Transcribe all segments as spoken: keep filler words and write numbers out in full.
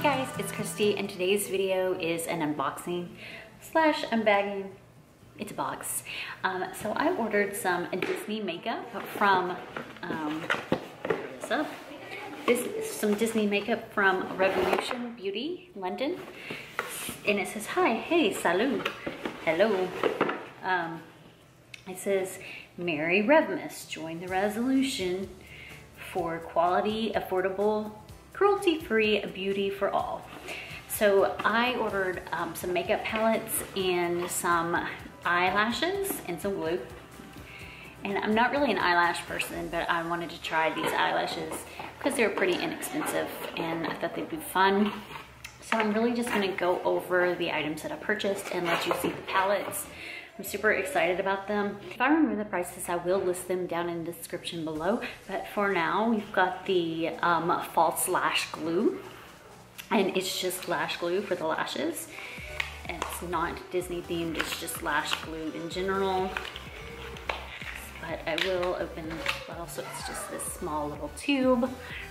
Hey guys, it's Christy, and today's video is an unboxing slash unbagging. It's a box. Um, so I ordered some Disney makeup from um, this up. This some Disney makeup from Revolution Beauty, London, and it says hi, hey, salut, hello. Um, it says Merry Revmas. Join the resolution for quality, affordable, cruelty-free beauty for all. So I ordered um, some makeup palettes and some eyelashes and some glue. And I'm not really an eyelash person, but I wanted to try these eyelashes because they're pretty inexpensive and I thought they'd be fun. So I'm really just gonna go over the items that I purchased and let you see the palettes. I'm super excited about them. If I remember the prices, I will list them down in the description below. But for now, we've got the um, false lash glue. And it's just lash glue for the lashes. It's not Disney themed, it's just lash glue in general. But I will open this bottle, so it's just this small little tube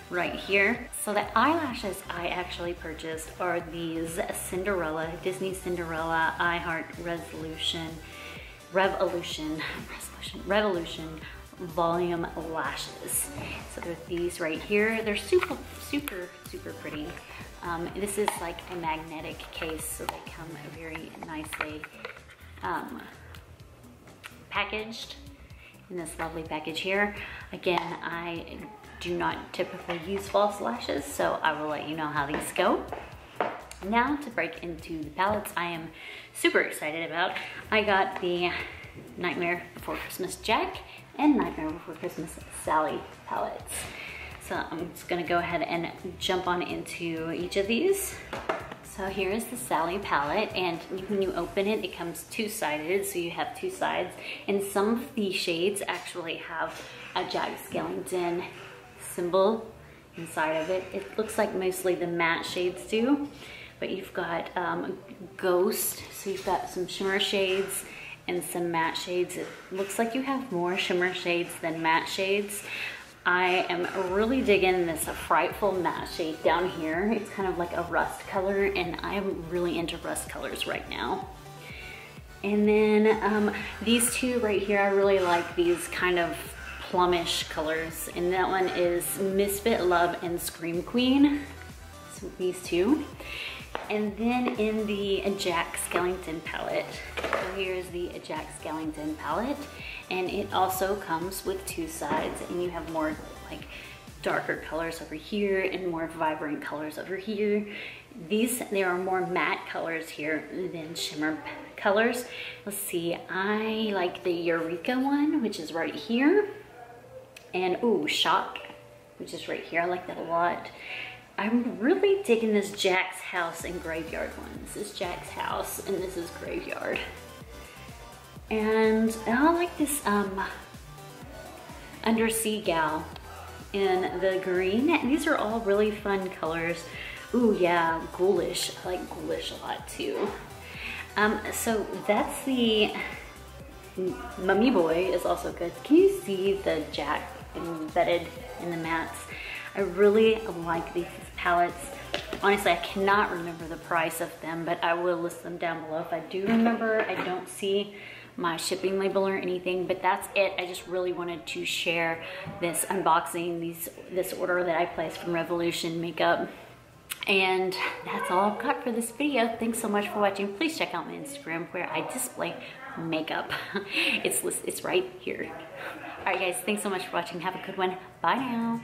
right here. So the eyelashes I actually purchased are these Cinderella, Disney Cinderella I Heart Resolution, Revolution, Resolution, Revolution Volume Lashes. So they're these right here. They're super, super, super pretty. Um, this is like a magnetic case, so they come very nicely um, packaged. In this lovely package here. Again, I do not typically use false lashes, so I will let you know how these go. Now to break into the palettes I am super excited about. I got the Nightmare Before Christmas Jack and Nightmare Before Christmas Sally palettes. So I'm just gonna go ahead and jump on into each of these. So here is the Sally palette, and when you open it, it comes two-sided, so you have two sides. And some of the shades actually have a Jack Skellington symbol inside of it. It looks like mostly the matte shades do, but you've got um, Ghost, so you've got some shimmer shades and some matte shades. It looks like you have more shimmer shades than matte shades. I am really digging this frightful matte shade down here. It's kind of like a rust color, and I'm really into rust colors right now. And then um, these two right here, I really like these kind of plumish colors. And that one is Misfit Love and Scream Queen. So these two. And then in the Jack Skellington palette. So here's the Jack Skellington palette. And it also comes with two sides, and you have more like darker colors over here and more vibrant colors over here. These, there are more matte colors here than shimmer colors. Let's see, I like the Eureka one, which is right here. And ooh, Shock, which is right here. I like that a lot. I'm really digging this Jack's House and Graveyard one. This is Jack's House, and this is Graveyard. And I like this um, Undersea Gal in the green. These are all really fun colors. Ooh, yeah, Ghoulish. I like Ghoulish a lot too. Um, so that's the Mummy Boy is also good. Can you see the Jack embedded in the mats? I really like these palettes. Honestly, I cannot remember the price of them, but I will list them down below if I do remember. I don't see my shipping label or anything, but that's it. I just really wanted to share this unboxing, these this order that I placed from Revolution Makeup. And that's all I've got for this video. Thanks so much for watching. Please check out my Instagram where I display makeup. It's, it's right here. All right, guys, thanks so much for watching. Have a good one. Bye now.